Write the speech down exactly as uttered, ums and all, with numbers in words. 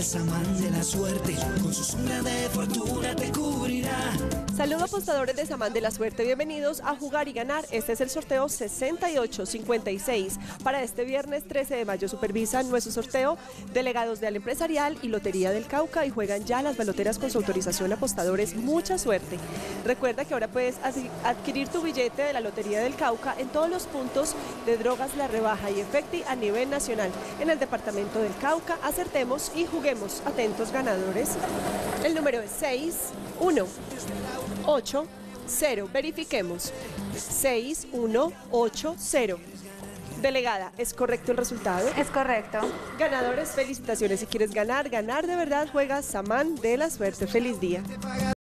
el Samán de la Suerte, con su sombra de fortuna te cubrirá. Saludos apostadores de Samán de la Suerte, bienvenidos a Jugar y Ganar. Este es el sorteo sesenta y ocho cincuenta y seis. Para este viernes trece de mayo supervisan nuestro sorteo delegados de Al Empresarial y Lotería del Cauca, y juegan ya las baloteras con su autorización apostadores. Mucha suerte. Recuerda que ahora puedes adquirir tu billete de la Lotería del Cauca en todos los puntos de drogas La Rebaja y Efecti a nivel nacional. En el departamento del Cauca, acertemos y juguemos. Atentos ganadores. El número es seis uno ocho cero. Verifiquemos. seis uno ocho cero. Delegada, ¿es correcto el resultado? Es correcto. Ganadores, felicitaciones. Si quieres ganar, ganar de verdad, juega Samán de la Suerte. Feliz día.